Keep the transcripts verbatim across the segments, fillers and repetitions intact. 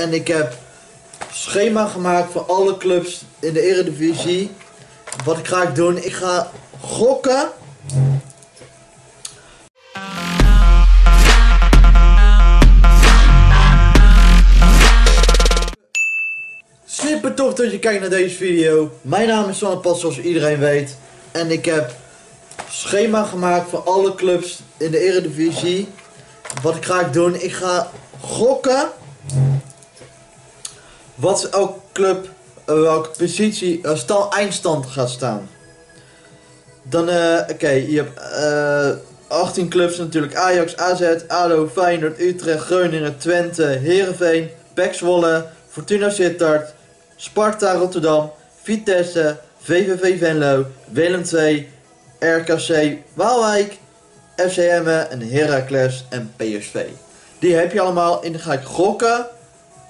En ik heb schema gemaakt voor alle clubs in de Eredivisie. Wat ik ga doen, ik ga gokken. Super tof dat je kijkt naar deze video. Mijn naam is Sander Pat, zoals iedereen weet. En ik heb schema gemaakt voor alle clubs in de Eredivisie. Wat ik ga doen, ik ga gokken. Wat elke club, welke positie, uh, stal eindstand gaat staan. Dan, uh, oké, okay, je hebt uh, achttien clubs natuurlijk. Ajax, A Z, A D O, Feyenoord, Utrecht, Groningen, Twente, Heerenveen, P S V, Zwolle, Fortuna Sittard, Sparta Rotterdam, Vitesse, V V V Venlo, Willem twee, R K C Waalwijk, F C Emmen en Heracles en P S V. Die heb je allemaal en dan ga ik gokken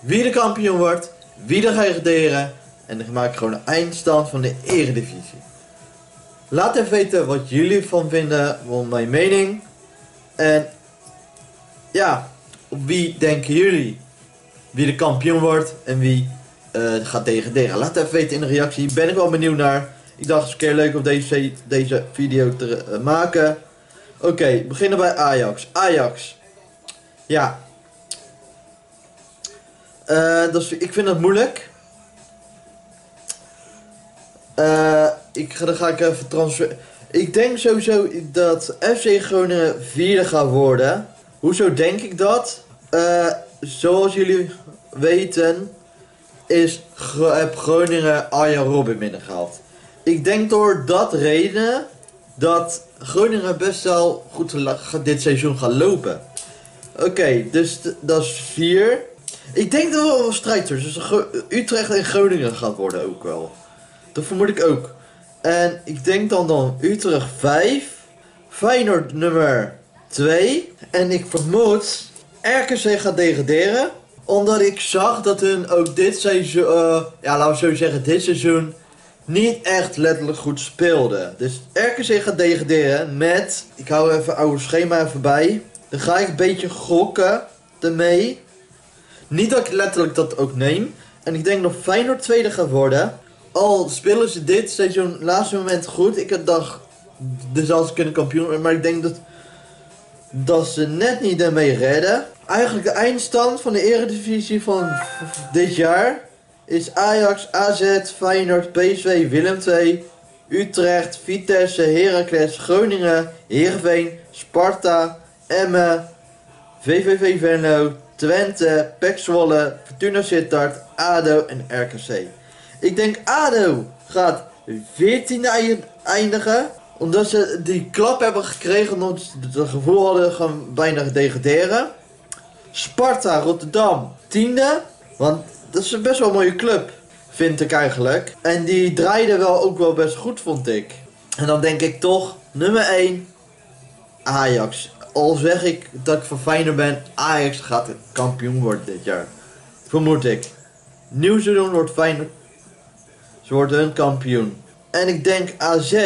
wie de kampioen wordt, wie er gaat degraderen en dan maak ik gewoon een eindstand van de Eredivisie. Laat even weten wat jullie van vinden, van mijn mening. En ja, op wie denken jullie wie de kampioen wordt en wie uh, gaat degraderen? Laat even weten in de reactie, ben ik wel benieuwd naar. Ik dacht het is een keer leuk om deze, deze video te uh, maken. Oké, okay, beginnen bij Ajax. Ajax. Ja. Uh, dat is, ik vind dat moeilijk. Uh, ik ga, dan ga ik even transfer. Ik denk sowieso dat F C Groningen vierde gaat worden. Hoezo denk ik dat? Uh, zoals jullie weten is heb Groningen Arjen Robin binnengehaald. Ik denk door dat reden dat Groningen best wel goed dit seizoen gaat lopen. Oké, okay, dus dat is vier. Ik denk dat er wel strijd tussen dus Utrecht en Groningen gaat worden ook wel. Dat vermoed ik ook. En ik denk dan dan Utrecht vijf. Feyenoord nummer twee. En ik vermoed R K C gaat degraderen. Omdat ik zag dat hun ook dit seizoen, uh, ja laten we zo zeggen dit seizoen, niet echt letterlijk goed speelde. Dus R K C gaat degraderen met, ik hou even oude schema even bij. Dan ga ik een beetje gokken ermee. Niet dat ik letterlijk dat ook neem. En ik denk dat Feyenoord tweede gaat worden. Al spelen ze dit seizoen laatste moment goed. Ik had dacht, dus als ze kunnen kampioen. Maar ik denk dat, dat ze net niet ermee redden. Eigenlijk de eindstand van de Eredivisie van dit jaar is Ajax, A Z, Feyenoord, P S V, Willem twee, Utrecht, Vitesse, Heracles, Groningen, Heerenveen, Sparta, Emmen, V V V Venlo, Twente, P E C Zwolle, Fortuna Sittard, A D O en R K C. Ik denk A D O gaat veertiende eindigen. Omdat ze die klap hebben gekregen omdat ze het gevoel hadden gaan bijna degraderen. Sparta Rotterdam tiende. Want dat is een best wel een mooie club, vind ik eigenlijk. En die draaide wel ook wel best goed, vond ik. En dan denk ik toch, nummer één, Ajax. Al zeg ik dat ik van Feyenoord ben, Ajax gaat kampioen worden dit jaar. Vermoed ik. Nieuw seizoen wordt Feyenoord. Ze worden hun kampioen. En ik denk A Z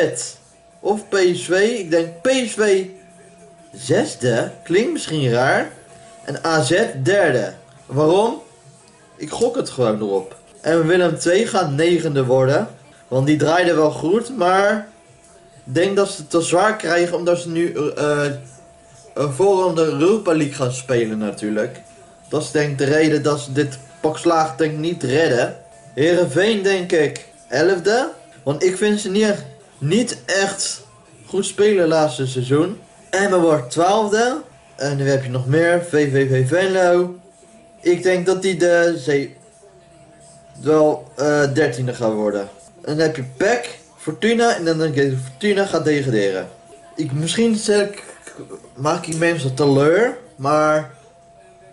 of P S V. Ik denk P S V zesde. Klinkt misschien raar. En A Z derde. Waarom? Ik gok het gewoon erop. En Willem twee gaat negende worden. Want die draaide wel goed. Maar ik denk dat ze het te zwaar krijgen. Omdat ze nu uh, uh, voor de Europa League gaan spelen natuurlijk. Dat is denk ik de reden dat ze dit pak slaag denk ik niet redden. Heerenveen denk ik elfde. Want ik vind ze niet echt, niet echt goed spelen laatste seizoen. Emmen wordt twaalfde. En nu heb je nog meer. V V V Venlo. Ik denk dat die de zee wel dertiende uh, gaat worden. En dan heb je P E C, Fortuna en dan denk ik dat Fortuna gaat degraderen. Ik, misschien stel ik, maak ik mensen teleur, maar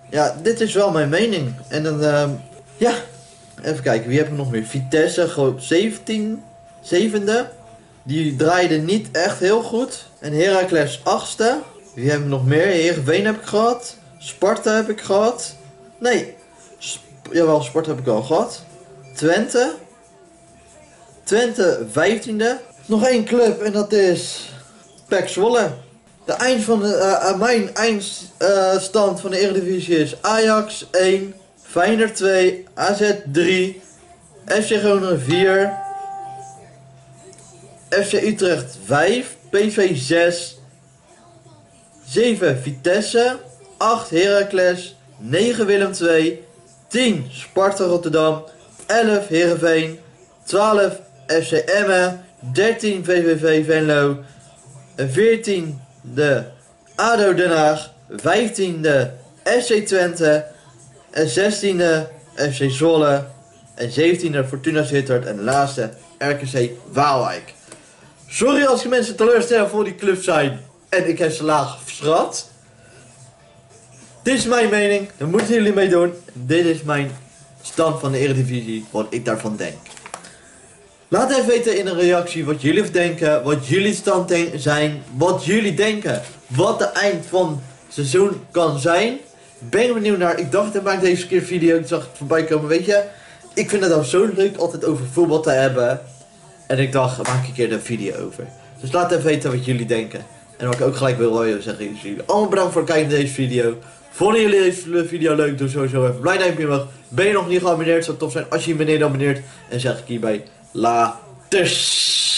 ja, dit is wel mijn mening. En dan, uh, ja, even kijken, wie heb ik nog meer? Vitesse, groot zeventien, zevende. Die draaide niet echt heel goed. En Heracles achtste. Wie heb ik nog meer? Heerenveen heb ik gehad. Sparta heb ik gehad. Nee, Sp jawel, Sparta heb ik al gehad. Twente. Twente, vijftiende. Nog één club en dat is P E C Zwolle. De eind van de, uh, mijn eindstand uh, van de Eredivisie is Ajax één, Feyenoord twee, A Z drie, F C Groningen vier, F C Utrecht vijf, P S V zes, zeven Vitesse, acht Heracles, negen Willem twee, tien Sparta Rotterdam, elf Heerenveen, twaalf F C Emmen, dertien V V V Venlo, veertiende A D O Den Haag, vijftiende F C Twente, zestiende F C Zwolle en zeventiende Fortuna Sittard en de laatste R K C Waalwijk. Sorry als ik mensen teleurstel voor die club zijn en ik heb ze laag geschat. Dit is mijn mening, daar moeten jullie mee doen. Dit is mijn stand van de Eredivisie, wat ik daarvan denk. Laat even weten in een reactie wat jullie denken, wat jullie stand zijn, wat jullie denken, wat de eind van het seizoen kan zijn. Ben je benieuwd naar, ik dacht ik maak deze keer video, ik zag het voorbij komen, weet je. Ik vind het al zo leuk altijd over voetbal te hebben. En ik dacht, maak een keer een video over. Dus laat even weten wat jullie denken. En wat ik ook gelijk wil zeggen, is jullie allemaal bedankt voor het kijken naar deze video. Vonden jullie deze video leuk, doe sowieso even een blij duimpje omhoog. Ben je nog niet geabonneerd, zou het tof zijn als je je meneer abonneert. En zeg ik hierbij, laters.